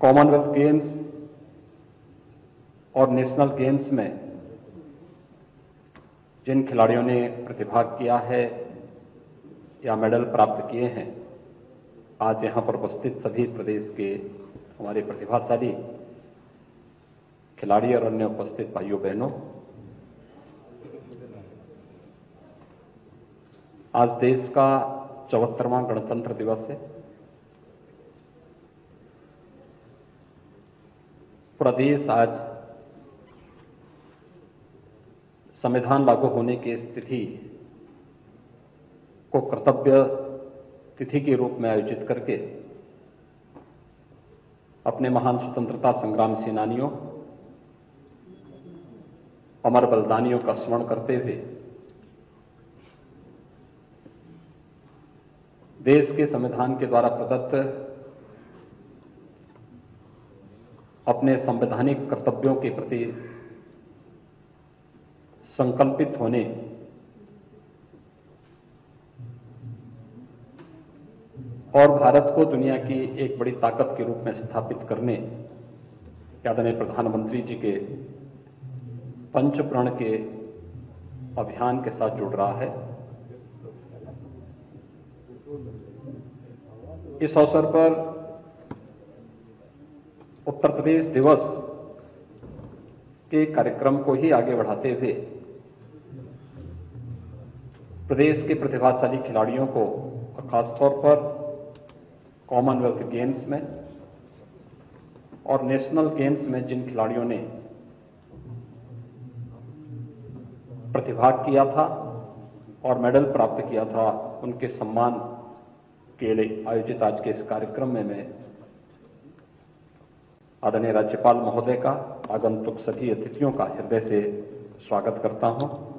Commonwealth Games और national games में जिन खिलाड़ियों ने प्रतिभाग किया है या मेडल प्राप्त किए हैं, आज यहाँ पर उपस्थित सभी प्रदेश के हमारे प्रतिभाशाली खिलाड़ी और अन्य उपस्थित भाइयों बहनों, आज देश का 74वां गणतंत्र दिवस है। पूरा देश आज संविधान लागू होने की तिथि को कर्तव्य तिथि के रूप में आयोजित करके अपने महान स्वतंत्रता संग्राम सेनानियों, अमर बलिदानियों का स्मरण करते हुए देश के संविधान के द्वारा प्रदत्त अपने संवैधानिक कर्तव्यों के प्रति संकल्पित होने और भारत को दुनिया की एक बड़ी ताकत के रूप में स्थापित करने आदरणीय प्रधानमंत्री जी के पंच प्रण के अभियान के साथ जुड़ रहा है। इस अवसर पर उत्तर प्रदेश दिवस के कार्यक्रम को ही आगे बढ़ाते हुए प्रदेश के प्रतिभाशाली खिलाड़ियों को और खासतौर पर कॉमनवेल्थ गेम्स में और नेशनल गेम्स में जिन खिलाड़ियों ने प्रतिभाग किया था और मेडल प्राप्त किया था, उनके सम्मान के लिए आयोजित आज के इस कार्यक्रम में मैं आदरणीय राज्यपाल महोदय का, आगंतुक सभी अतिथियों का हृदय से स्वागत करता हूं।